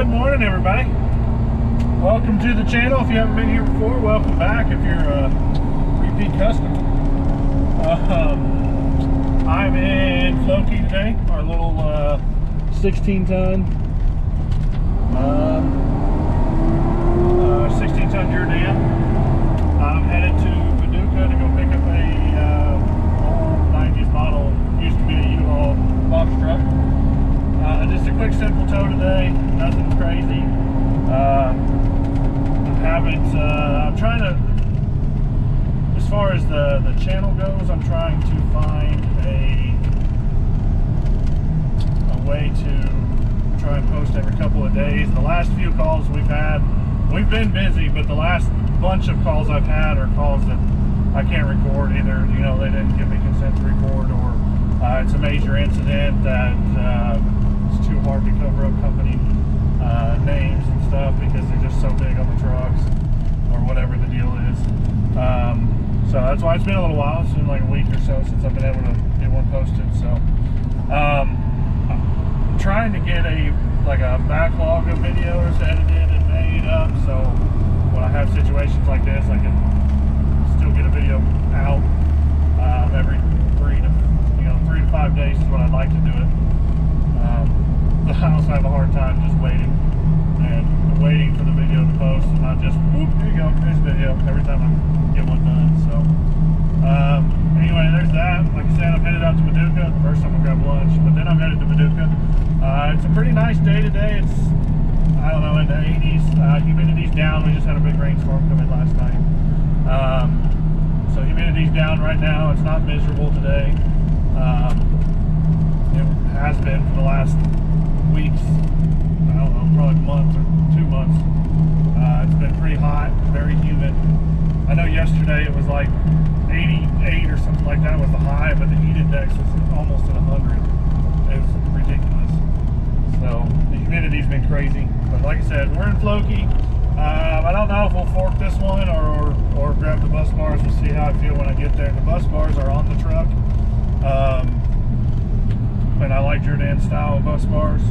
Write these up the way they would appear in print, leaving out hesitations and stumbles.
Good morning, everybody. Welcome to the channel. If you haven't been here before, welcome back. If you're a repeat customer, I'm in Floki today. Our little 16-ton 16-ton Jerr-Dan. I'm headed to Paducah to go pick up a old 90s model, used to be a U-Haul box truck. Just a quick simple tow today, nothing crazy. I'm trying to, as far as the channel goes, I'm trying to find a way to try and post every couple of days. The last few calls we've had, we've been busy, but the last bunch of calls I've had are calls that I can't record either. You know, they didn't give me consent to record, or it's a major incident that it's too hard to cover up company names and stuff because they're just so big on the trucks or whatever the deal is. So that's why it's been a little while. It's been like a week or so since I've been able to get one posted. So I'm trying to get a backlog of videos edited and made up, so when I have situations like this, I can still get a video out every 3 to 5 days is what I'd like to do it. I also have a hard time just waiting for the video to post, and I just whoop, here you go, here's a video every time I get one done. So anyway, there's that. Like I said, I'm headed out to Paducah. First I'm gonna grab lunch, but then I'm headed to Paducah. It's a pretty nice day today. It's, I don't know, in the 80s. Humidity's down. We just had a big rainstorm come in last night, so humidity's down right now. It's not miserable today. It has been for the last weeks, I don't know, probably month or 2 months. It's been pretty hot, very humid. I know yesterday it was like 88 or something like that was the high, but the heat index was almost at 100. It was ridiculous. So the humidity's been crazy. But like I said, we're in Floki. I don't know if we'll fork this one or grab the bus bars. We'll see how I feel when I get there. The bus bars are on the truck. And I like Jerr-Dan style bus bars,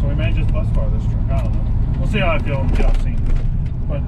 so we may just bus bar this truck. I don't know. We'll see how I feel when we get off scene. But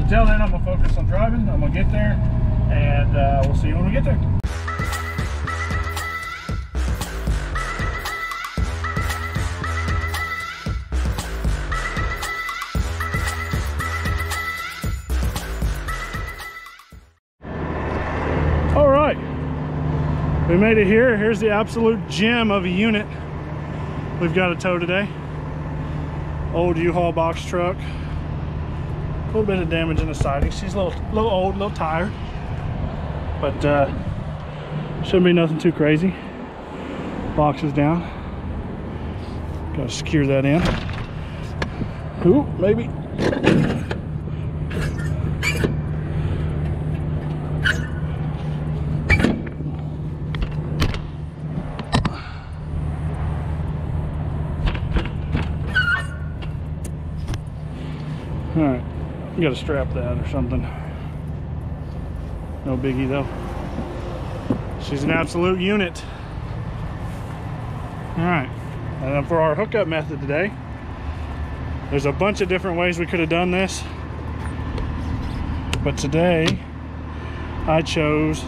until then, I'm gonna focus on driving. I'm gonna get there, and we'll see you when we get there. We made it here. Here's the absolute gem of a unit we've got to tow today. Old U-Haul box truck. A little bit of damage in the siding. She's a little old, a little tired, but shouldn't be nothing too crazy. Box is down. Gotta secure that in. Ooh, maybe. All right, you gotta strap that or something. No biggie though. She's an absolute unit. All right, and then for our hookup method today, there's a bunch of different ways we could have done this, but today I chose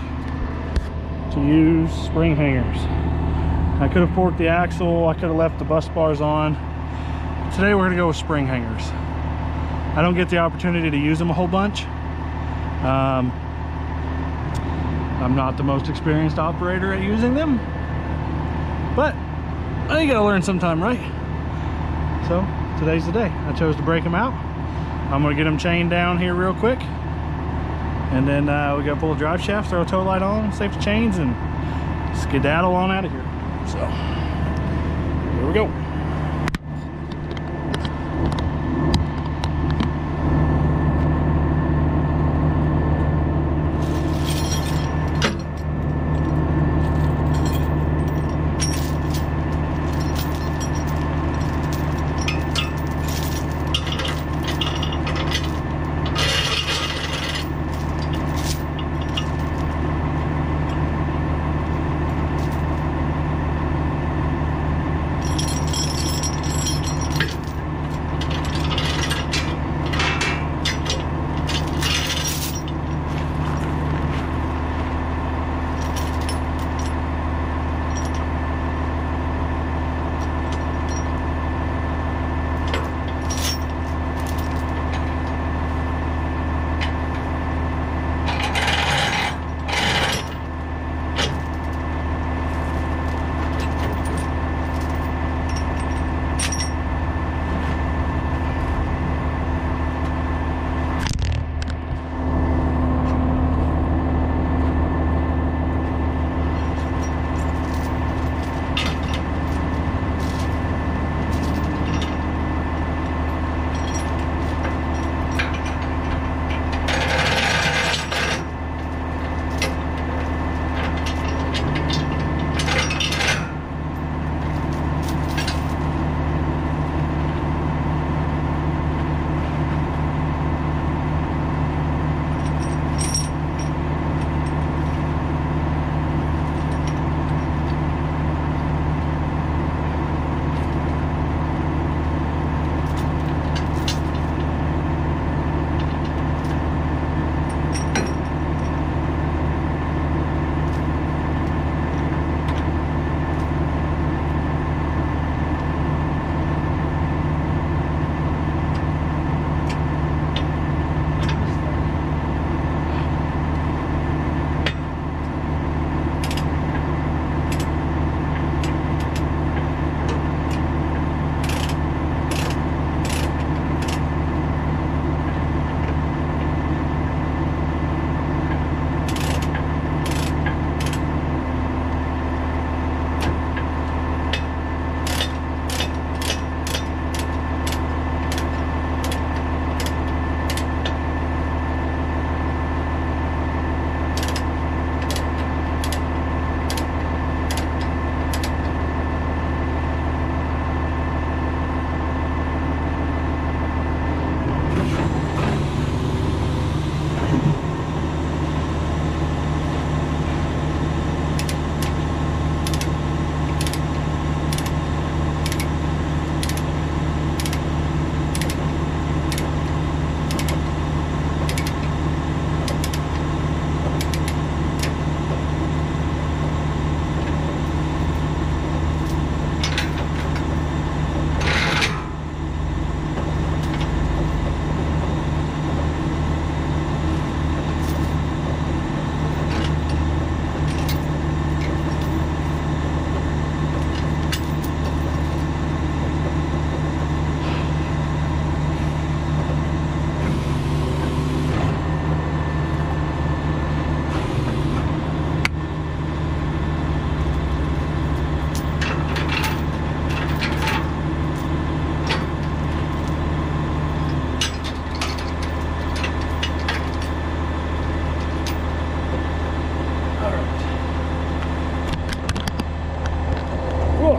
to use spring hangers. I could have forked the axle, I could have left the bus bars on. Today we're gonna go with spring hangers. I don't get the opportunity to use them a whole bunch. I'm not the most experienced operator at using them, but I gotta learn sometime, right? So today's the day. I chose to break them out. I'm gonna get them chained down here real quick, and then we gotta pull the drive shaft, throw a tow light on, safety chains, and skedaddle on out of here. So here we go.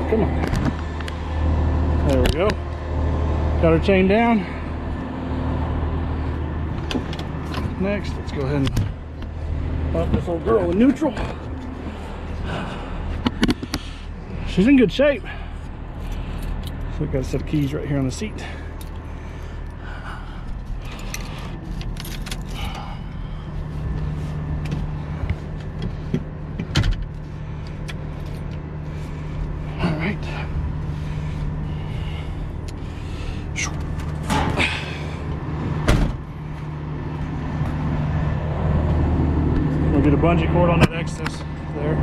on, come on. There we go. Got our chain down. Next, let's go ahead and pop this old girl in neutral. She's in good shape. So we've got a set of keys right here on the seat. Get a bungee cord on that excess there.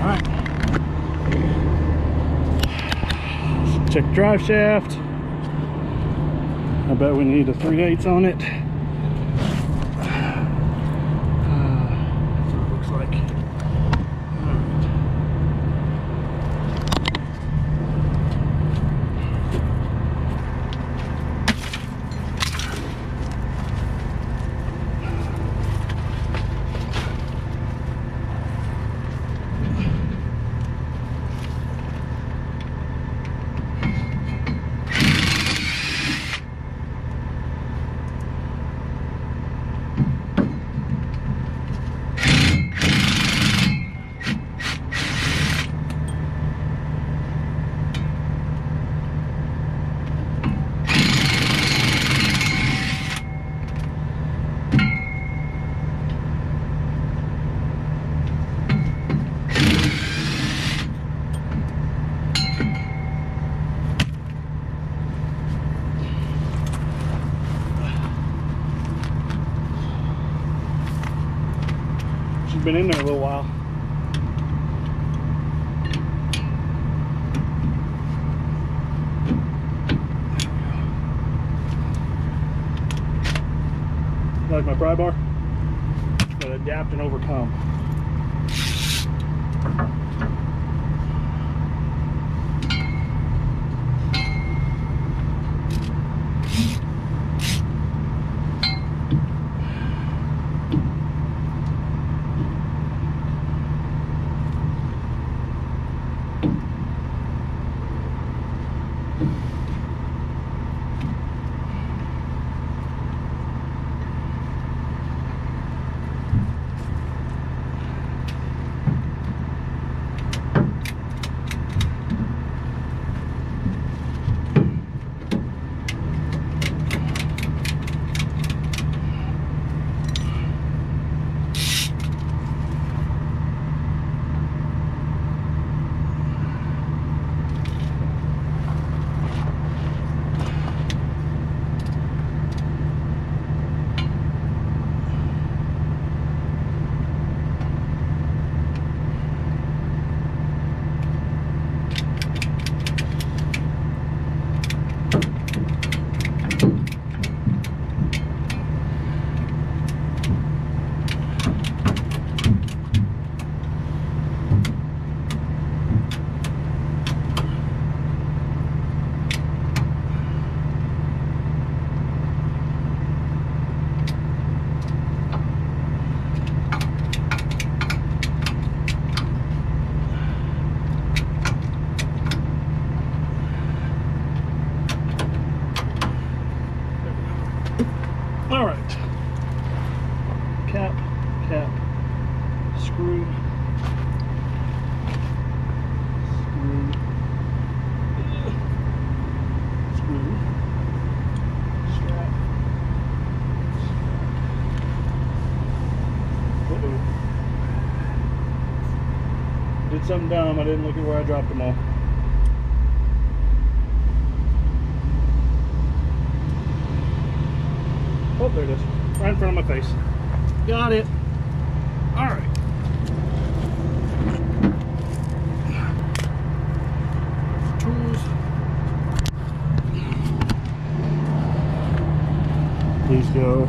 All right. Check the drive shaft. I bet we need a 3/8 on it. That's what it looks like. Been in there a little while. Like my pry bar, gotta adapt and overcome. Did something dumb. I didn't look at where I dropped them all. Oh, there it is. Right in front of my face. Got it. All right. Tools. These go.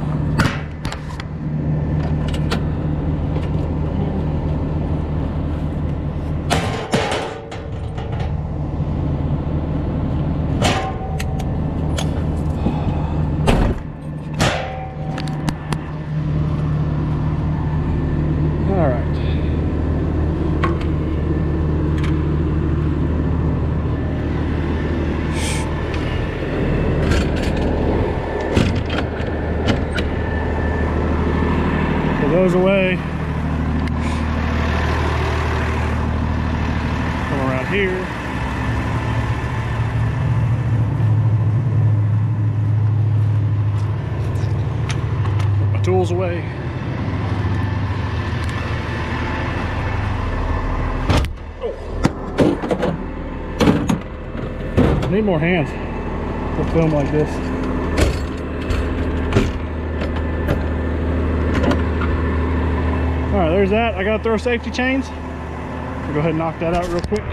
here. Put my tools away. Oh. I need more hands for film like this. All right, there's that. I gotta throw safety chains. I'll go ahead and knock that out real quick.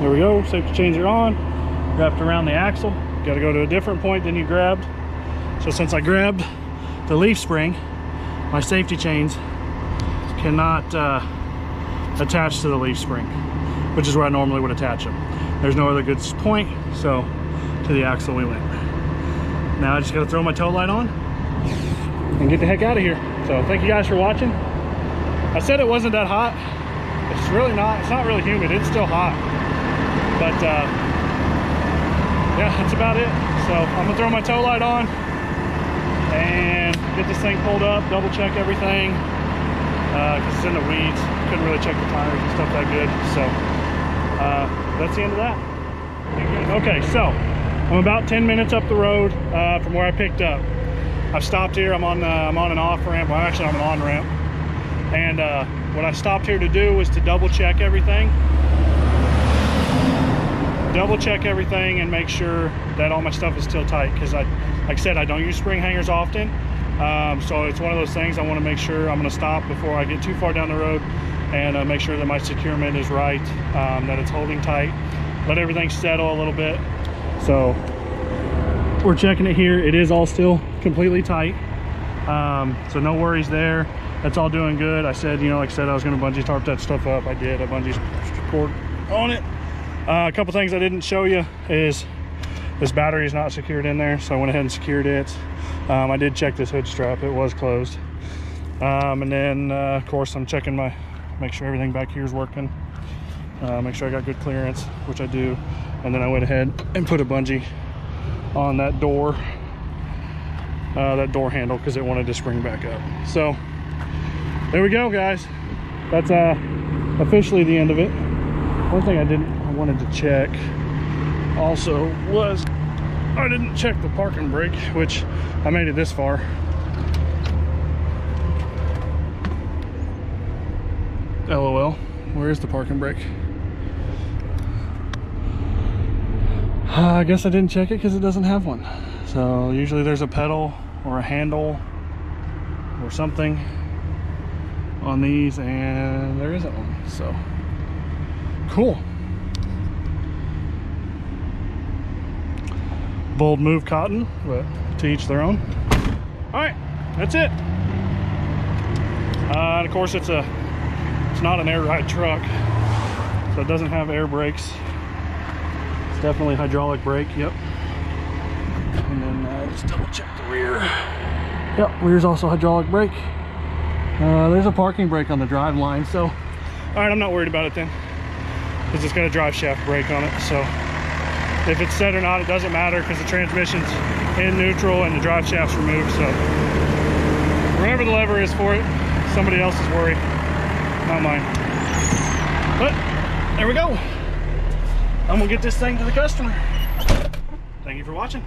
There we go, safety chains are on, wrapped around the axle. You gotta go to a different point than you grabbed. So since I grabbed the leaf spring, my safety chains cannot attach to the leaf spring, which is where I normally would attach them. There's no other good point, so to the axle we went. Now I just gotta throw my tow light on and get the heck out of here. So thank you guys for watching. I said it wasn't that hot. It's really not, it's not really humid, it's still hot. But yeah, that's about it. So I'm gonna throw my tow light on and get this thing pulled up, double check everything, because it's in the weeds. Couldn't really check the tires and stuff that good. So that's the end of that. Okay, so I'm about 10 minutes up the road from where I picked up. I've stopped here. I'm on an off ramp. Well, actually, I'm an on ramp. And what I stopped here to do was to double check everything. Double check everything and make sure that all my stuff is still tight, because like I said, I don't use spring hangers often, so it's one of those things I want to make sure. I'm going to stop before I get too far down the road and make sure that my securement is right, that it's holding tight, let everything settle a little bit. So we're checking it here. It is all still completely tight, so no worries there. That's all doing good. I said, you know, like I said, I was going to bungee tarp that stuff up. I did. I bungee cord on it. A couple things I didn't show you is this battery is not secured in there, so I went ahead and secured it. I did check this hood strap, it was closed. And then of course I'm checking my, make sure everything back here is working, make sure I got good clearance, which I do. And then I went ahead and put a bungee on that door handle, because it wanted to spring back up. So there we go, guys. That's officially the end of it. One thing I didn't, I wanted to check also was I didn't check the parking brake, which I made it this far. LOL, where is the parking brake? I guess I didn't check it because it doesn't have one. So usually there's a pedal or a handle or something on these, and there isn't one. So cool. Bold move, Cotton, but to each their own. All right, that's it. And of course, it's not an air ride truck, so it doesn't have air brakes. It's definitely hydraulic brake. Yep. And then let's double check the rear. Yep, rear's also hydraulic brake. There's a parking brake on the drive line, so all right, I'm not worried about it then, because it's got a drive shaft brake on it, so. If it's set or not, it doesn't matter, because the transmission's in neutral and the drive shaft's removed. So wherever the lever is for it, somebody else's worry, not mine. But there we go. I'm gonna get this thing to the customer. Thank you for watching.